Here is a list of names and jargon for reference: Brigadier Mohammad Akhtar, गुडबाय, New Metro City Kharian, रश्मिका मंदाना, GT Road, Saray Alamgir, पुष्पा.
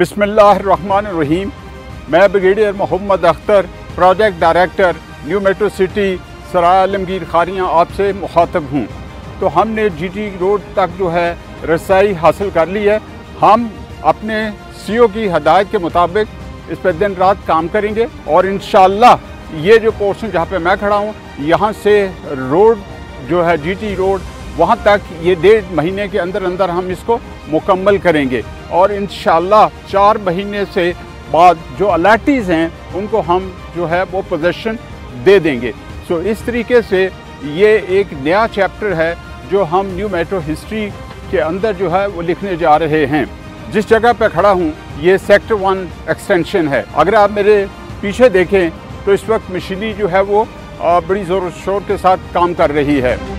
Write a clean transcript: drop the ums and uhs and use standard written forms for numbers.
बिस्मिल्लाहिर्रहमानिर्रहीम। मैं brigadier Mohammad Akhtar, project director, new metro city Sarai Alamgir Kharian आपसे मुखातब हूँ। तो हमने जीटी रोड तक जो है रसाई हासिल कर ली है। हम अपने सीईओ की हदायत के मुताबिक इस पर दिन रात काम करेंगे और इंशाल्लाह ये जो पोर्शन जहाँ पे मैं खड़ा हूँ, यहाँ से रोड जो है जीटी रोड वहाँ तक ये 1.5 महीने के अंदर अंदर हम इसको मुकम्मल करेंगे और इंशाल्लाह 4 महीने से बाद जो अलाटीज़ हैं उनको हम जो है वो पोजीशन दे देंगे। सो इस तरीके से ये एक नया चैप्टर है जो हम न्यू मेट्रो हिस्ट्री के अंदर जो है वो लिखने जा रहे हैं। जिस जगह पर खड़ा हूँ ये सेक्टर 1 एक्सटेंशन है। अगर आप मेरे पीछे देखें तो इस वक्त मशीनरी जो है वो बड़ी ज़ोर शोर के साथ काम कर रही है।